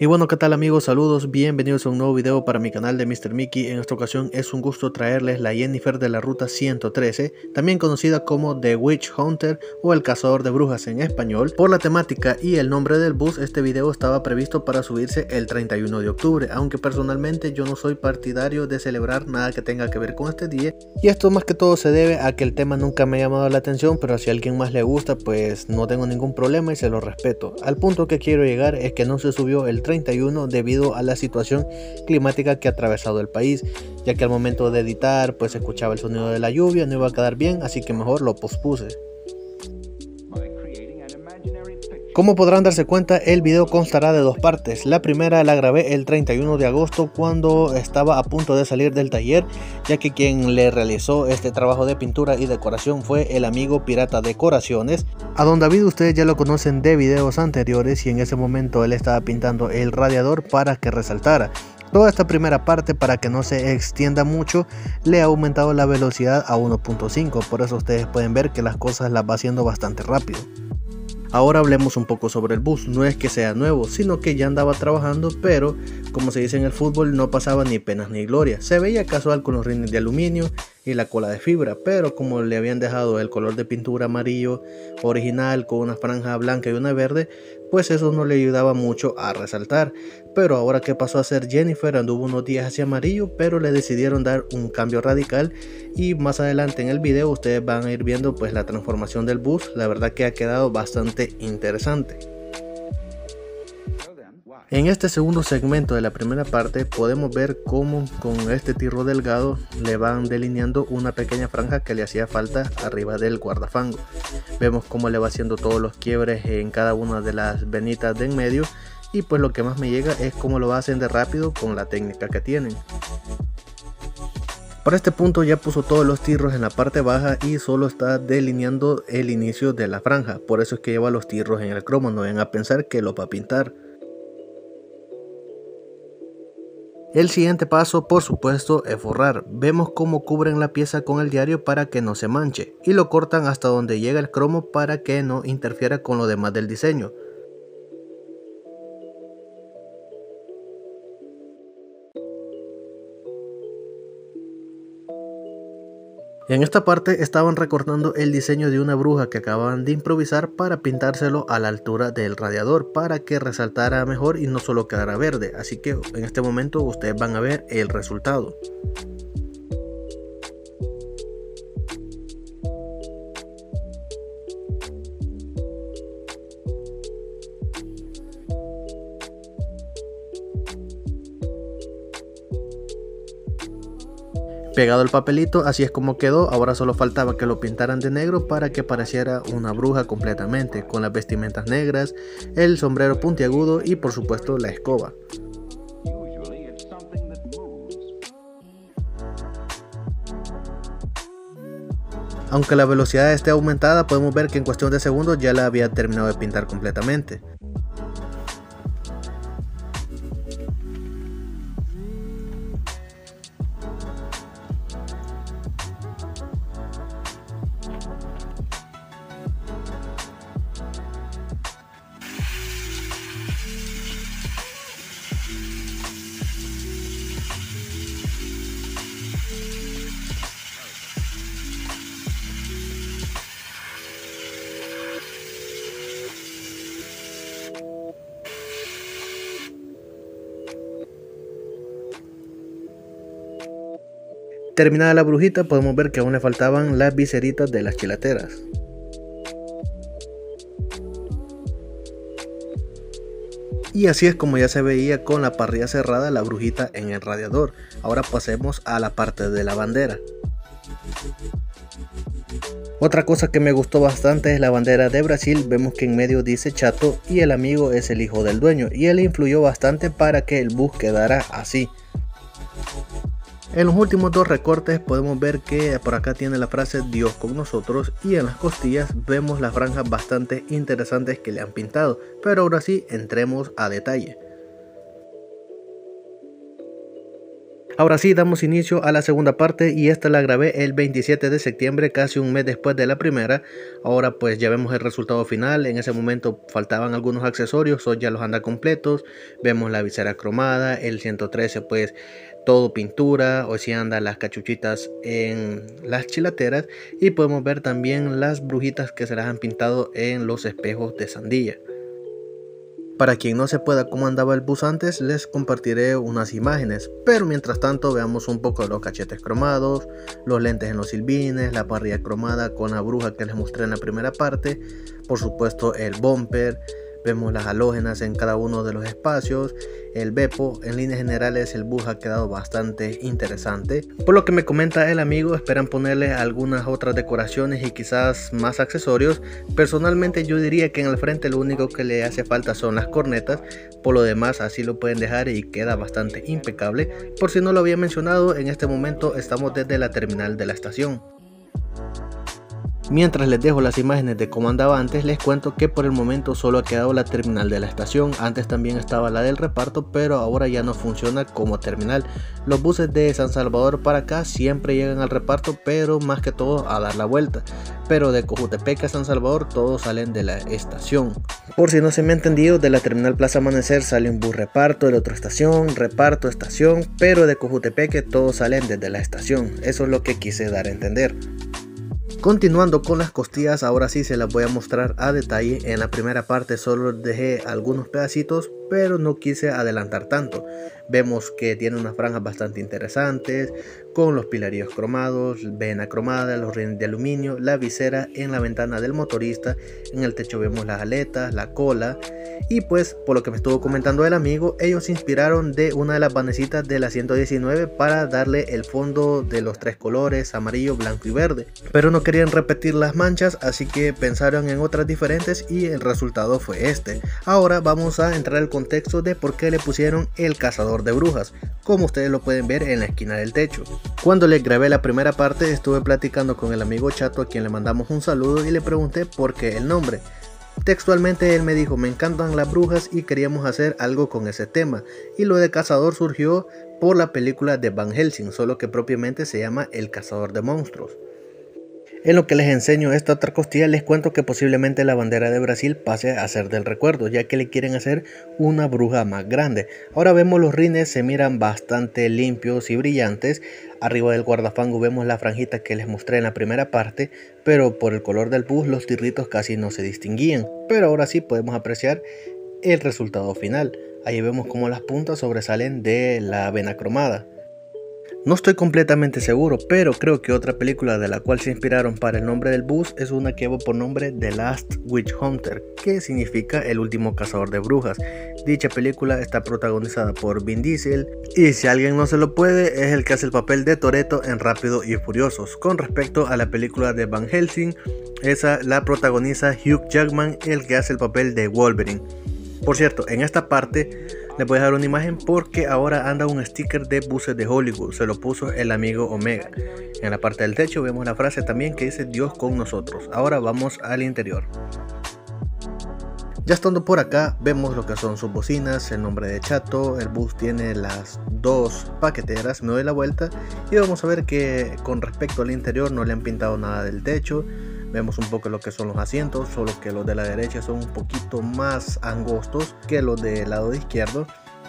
Y bueno, ¿qué tal amigos? Saludos, bienvenidos a un nuevo video para mi canal de Mr. Mickey. En esta ocasión es un gusto traerles la Jennifer de la ruta 113, también conocida como The Witch Hunter o El Cazador de Brujas en español. Por la temática y el nombre del bus, este video estaba previsto para subirse el 31 de octubre, aunque personalmente yo no soy partidario de celebrar nada que tenga que ver con este día. Y esto más que todo se debe a que el tema nunca me ha llamado la atención, pero si a alguien más le gusta, pues no tengo ningún problema y se lo respeto. Al punto que quiero llegar es que no se subió el 31 debido a la situación climática que ha atravesado el país, ya que al momento de editar pues escuchaba el sonido de la lluvia, no iba a quedar bien, así que mejor lo pospuse. Como podrán darse cuenta, el video constará de dos partes. La primera la grabé el 31 de agosto cuando estaba a punto de salir del taller, ya que quien le realizó este trabajo de pintura y decoración fue el amigo Pirata Decoraciones. A Don David ustedes ya lo conocen de videos anteriores y en ese momento él estaba pintando el radiador para que resaltara. Toda esta primera parte, para que no se extienda mucho, le ha aumentado la velocidad a 1.5, por eso ustedes pueden ver que las cosas las va haciendo bastante rápido. Ahora hablemos un poco sobre el bus. No es que sea nuevo, sino que ya andaba trabajando, pero como se dice en el fútbol, no pasaba ni penas ni gloria. Se veía casual con los rines de aluminio y la cola de fibra, pero como le habían dejado el color de pintura amarillo original con una franja blanca y una verde, pues eso no le ayudaba mucho a resaltar. Pero ahora que pasó a ser Jennifer, anduvo unos días hacia amarillo, pero le decidieron dar un cambio radical y más adelante en el video ustedes van a ir viendo pues la transformación del bus. La verdad que ha quedado bastante interesante. En este segundo segmento de la primera parte podemos ver cómo con este tiro delgado le van delineando una pequeña franja que le hacía falta arriba del guardafango. Vemos cómo le va haciendo todos los quiebres en cada una de las venitas de en medio y pues lo que más me llega es cómo lo hacen de rápido con la técnica que tienen. Para este punto ya puso todos los tirros en la parte baja y solo está delineando el inicio de la franja, por eso es que lleva los tirros en el cromo, no vayan a pensar que lo va a pintar. El siguiente paso, por supuesto, es forrar. Vemos cómo cubren la pieza con el diario para que no se manche y lo cortan hasta donde llega el cromo para que no interfiera con lo demás del diseño. En esta parte estaban recortando el diseño de una bruja que acababan de improvisar para pintárselo a la altura del radiador para que resaltara mejor y no solo quedara verde, así que en este momento ustedes van a ver el resultado. Pegado el papelito, así es como quedó. Ahora solo faltaba que lo pintaran de negro para que pareciera una bruja completamente, con las vestimentas negras, el sombrero puntiagudo y por supuesto la escoba. Aunque la velocidad esté aumentada, podemos ver que en cuestión de segundos ya la había terminado de pintar completamente. Terminada la brujita, podemos ver que aún le faltaban las viseritas de las chilateras. Y así es como ya se veía con la parrilla cerrada la brujita en el radiador. Ahora pasemos a la parte de la bandera. Otra cosa que me gustó bastante es la bandera de Brasil. Vemos que en medio dice Chato y el amigo es el hijo del dueño y él influyó bastante para que el bus quedara así. En los últimos dos recortes podemos ver que por acá tiene la frase Dios con nosotros y en las costillas vemos las franjas bastante interesantes que le han pintado, pero ahora sí entremos a detalle. Ahora sí, damos inicio a la segunda parte y esta la grabé el 27 de septiembre, casi un mes después de la primera. Ahora pues ya vemos el resultado final. En ese momento faltaban algunos accesorios, hoy ya los anda completos. Vemos la visera cromada, el 113 pues todo pintura, hoy sí andan las cachuchitas en las chilateras y podemos ver también las brujitas que se las han pintado en los espejos de sandía. Para quien no se pueda cómo andaba el bus antes, les compartiré unas imágenes, pero mientras tanto veamos un poco los cachetes cromados, los lentes en los silbines, la parrilla cromada con la bruja que les mostré en la primera parte, por supuesto el bumper, vemos las halógenas en cada uno de los espacios, el bepo. En líneas generales el bus ha quedado bastante interesante. Por lo que me comenta el amigo, esperan ponerle algunas otras decoraciones y quizás más accesorios. Personalmente yo diría que en el frente lo único que le hace falta son las cornetas. Por lo demás así lo pueden dejar y queda bastante impecable. Por si no lo había mencionado, en este momento estamos desde la terminal de la estación. Mientras les dejo las imágenes de cómo andaba antes, les cuento que por el momento solo ha quedado la terminal de la estación. Antes también estaba la del reparto, pero ahora ya no funciona como terminal. Los buses de San Salvador para acá siempre llegan al reparto, pero más que todo a dar la vuelta. Pero de Cojutepeque a San Salvador todos salen de la estación. Por si no se me ha entendido, de la terminal Plaza Amanecer sale un bus reparto, el otro estación, reparto, estación, pero de Cojutepeque todos salen desde la estación. Eso es lo que quise dar a entender. Continuando con las costillas, ahora sí se las voy a mostrar a detalle. En la primera parte solo dejé algunos pedacitos, pero no quise adelantar tanto. Vemos que tiene unas franjas bastante interesantes, con los pilarillos cromados, vena cromada, los rines de aluminio, la visera en la ventana del motorista. En el techo vemos las aletas, la cola. Y pues, por lo que me estuvo comentando el amigo, ellos se inspiraron de una de las vanecitas de la 119 para darle el fondo de los tres colores, amarillo, blanco y verde. Pero no querían repetir las manchas, así que pensaron en otras diferentes y el resultado fue este. Ahora vamos a entrar al contexto de por qué le pusieron El Cazador de Brujas, como ustedes lo pueden ver en la esquina del techo. Cuando les grabé la primera parte, estuve platicando con el amigo Chato, a quien le mandamos un saludo, y le pregunté por qué el nombre. Textualmente él me dijo: me encantan las brujas y queríamos hacer algo con ese tema, y lo de cazador surgió por la película de Van Helsing, solo que propiamente se llama El Cazador de Monstruos. En lo que les enseño esta otra costilla, les cuento que posiblemente la bandera de Brasil pase a ser del recuerdo, ya que le quieren hacer una bruja más grande. Ahora vemos los rines, se miran bastante limpios y brillantes. Arriba del guardafango vemos la franjita que les mostré en la primera parte, pero por el color del bus los tirritos casi no se distinguían. Pero ahora sí podemos apreciar el resultado final. Ahí vemos cómo las puntas sobresalen de la vena cromada. No estoy completamente seguro, pero creo que otra película de la cual se inspiraron para el nombre del bus es una que lleva por nombre The Last Witch Hunter, que significa El Último Cazador de Brujas. Dicha película está protagonizada por Vin Diesel, y si alguien no se lo puede, es el que hace el papel de Toretto en Rápido y Furiosos. Con respecto a la película de Van Helsing, esa la protagoniza Hugh Jackman, el que hace el papel de Wolverine. Por cierto, en esta parte les voy a dejar una imagen porque ahora anda un sticker de buses de Hollywood, se lo puso el amigo Omega. En la parte del techo vemos la frase también que dice Dios con nosotros. Ahora vamos al interior. Ya estando por acá vemos lo que son sus bocinas, el nombre de Chato, el bus tiene las dos paqueteras. Me doy la vuelta y vamos a ver que con respecto al interior no le han pintado nada del techo. Vemos un poco lo que son los asientos, solo que los de la derecha son un poquito más angostos que los del lado izquierdo.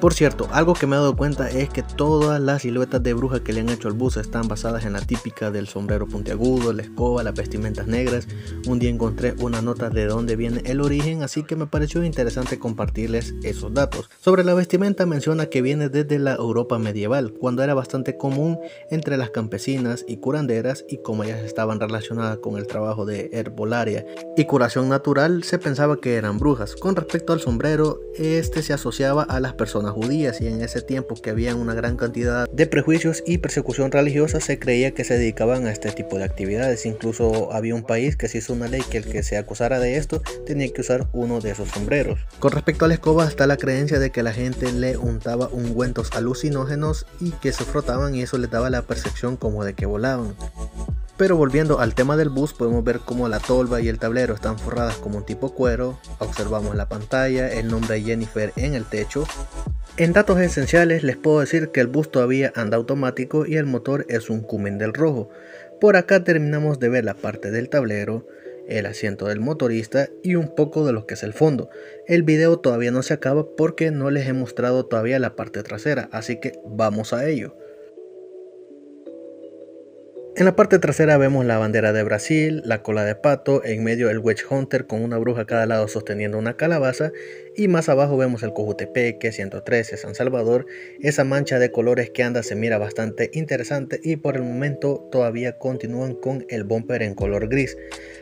Por cierto, algo que me he dado cuenta es que todas las siluetas de bruja que le han hecho al bus están basadas en la típica del sombrero puntiagudo, la escoba, las vestimentas negras. Un día encontré una nota de dónde viene el origen, así que me pareció interesante compartirles esos datos. Sobre la vestimenta menciona que viene desde la Europa medieval, cuando era bastante común entre las campesinas y curanderas, y como ellas estaban relacionadas con el trabajo de herbolaria y curación natural, se pensaba que eran brujas. Con respecto al sombrero, este se asociaba a las personas judías, y en ese tiempo que había una gran cantidad de prejuicios y persecución religiosa, se creía que se dedicaban a este tipo de actividades. Incluso había un país que se hizo una ley que el que se acusara de esto tenía que usar uno de esos sombreros. Con respecto a la escoba, está la creencia de que la gente le untaba ungüentos alucinógenos y que se frotaban, y eso les daba la percepción como de que volaban. Pero volviendo al tema del bus, podemos ver cómo la tolva y el tablero están forradas como un tipo cuero. Observamos la pantalla, el nombre de Jennifer en el techo. En datos esenciales les puedo decir que el bus todavía anda automático y el motor es un Cummins del rojo. Por acá terminamos de ver la parte del tablero, el asiento del motorista y un poco de lo que es el fondo. El video todavía no se acaba porque no les he mostrado todavía la parte trasera, así que vamos a ello. En la parte trasera vemos la bandera de Brasil, la cola de pato, en medio el Witch Hunter con una bruja a cada lado sosteniendo una calabaza, y más abajo vemos el Cojutepeque, 113, San Salvador. Esa mancha de colores que anda se mira bastante interesante y por el momento todavía continúan con el bumper en color gris.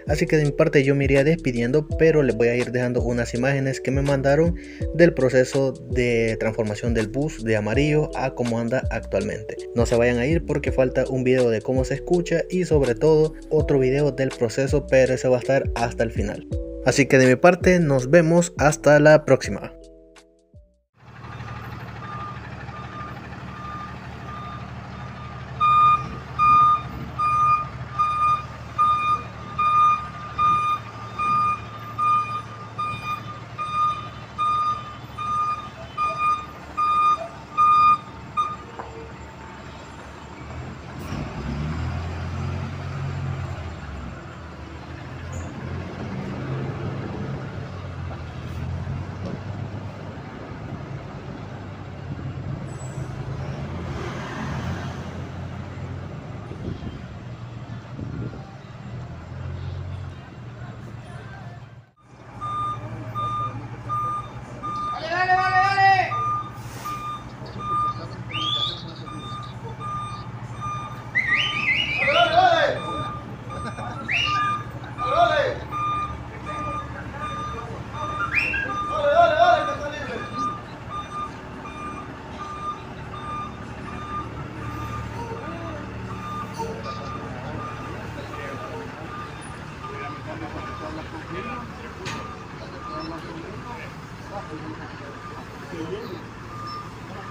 Así que de mi parte yo me iría despidiendo, pero les voy a ir dejando unas imágenes que me mandaron del proceso de transformación del bus de amarillo a cómo anda actualmente. No se vayan a ir porque falta un video de cómo se escucha y sobre todo otro video del proceso, pero ese va a estar hasta el final. Así que de mi parte nos vemos hasta la próxima.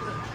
Gracias.